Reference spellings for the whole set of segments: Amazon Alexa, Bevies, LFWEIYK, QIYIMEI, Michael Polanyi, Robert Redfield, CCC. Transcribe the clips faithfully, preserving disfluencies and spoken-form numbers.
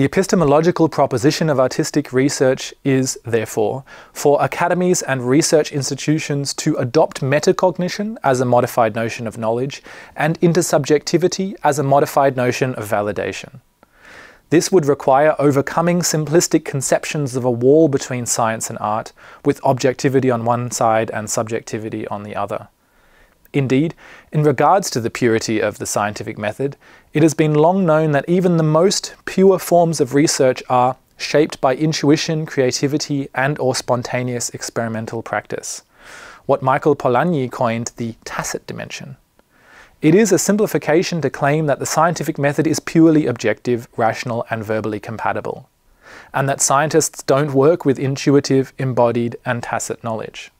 The epistemological proposition of artistic research is, therefore, for academies and research institutions to adopt metacognition as a modified notion of knowledge and intersubjectivity as a modified notion of validation. This would require overcoming simplistic conceptions of a wall between science and art, with objectivity on one side and subjectivity on the other. Indeed, in regards to the purity of the scientific method, it has been long known that even the most pure forms of research are shaped by intuition, creativity, and/or spontaneous experimental practice, what Michael Polanyi coined the tacit dimension. It is a simplification to claim that the scientific method is purely objective, rational, and verbally compatible, and that scientists don't work with intuitive, embodied, and tacit knowledge.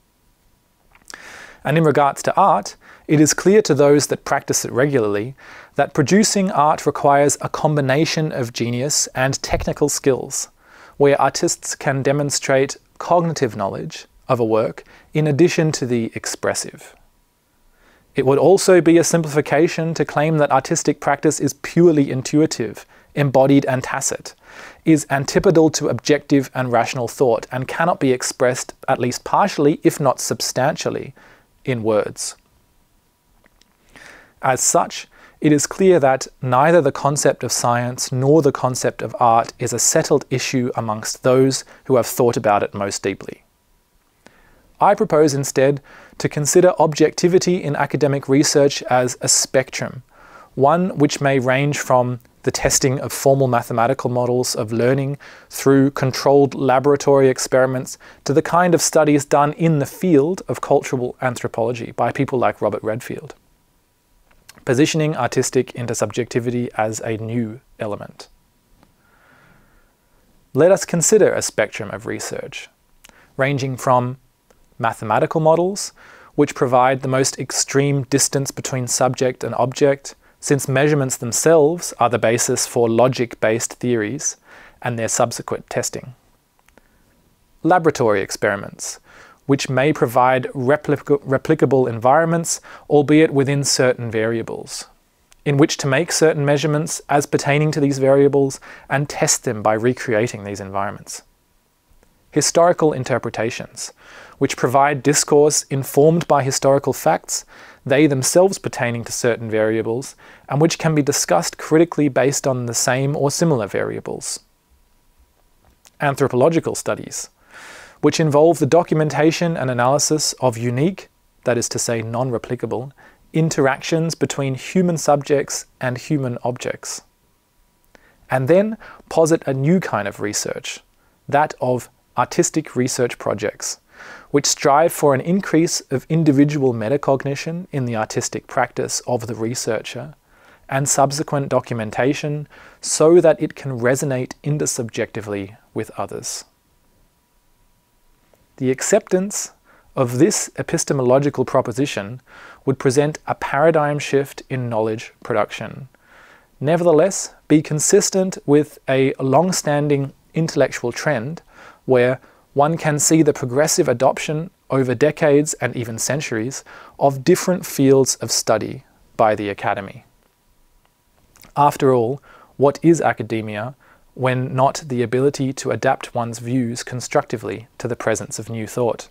And in regards to art, it is clear to those that practice it regularly that producing art requires a combination of genius and technical skills, where artists can demonstrate cognitive knowledge of a work in addition to the expressive. It would also be a simplification to claim that artistic practice is purely intuitive, embodied and tacit, is antipodal to objective and rational thought, and cannot be expressed, at least partially, if not substantially, in words. As such, it is clear that neither the concept of science nor the concept of art is a settled issue amongst those who have thought about it most deeply. I propose instead to consider objectivity in academic research as a spectrum, one which may range from the testing of formal mathematical models of learning through controlled laboratory experiments to the kind of studies done in the field of cultural anthropology by people like Robert Redfield, positioning artistic intersubjectivity as a new element. Let us consider a spectrum of research, ranging from mathematical models, which provide the most extreme distance between subject and object, since measurements themselves are the basis for logic-based theories and their subsequent testing. Laboratory experiments, which may provide replic- replicable environments, albeit within certain variables, in which to make certain measurements as pertaining to these variables and test them by recreating these environments. Historical interpretations, which provide discourse informed by historical facts, they themselves pertaining to certain variables, and which can be discussed critically based on the same or similar variables. Anthropological studies, which involve the documentation and analysis of unique, that is to say non-replicable, interactions between human subjects and human objects. And then posit a new kind of research, that of artistic research projects, which strive for an increase of individual metacognition in the artistic practice of the researcher and subsequent documentation so that it can resonate intersubjectively with others. The acceptance of this epistemological proposition would present a paradigm shift in knowledge production, nevertheless be consistent with a long-standing intellectual trend where one can see the progressive adoption over decades and even centuries of different fields of study by the academy. After all, what is academia when not the ability to adapt one's views constructively to the presence of new thought?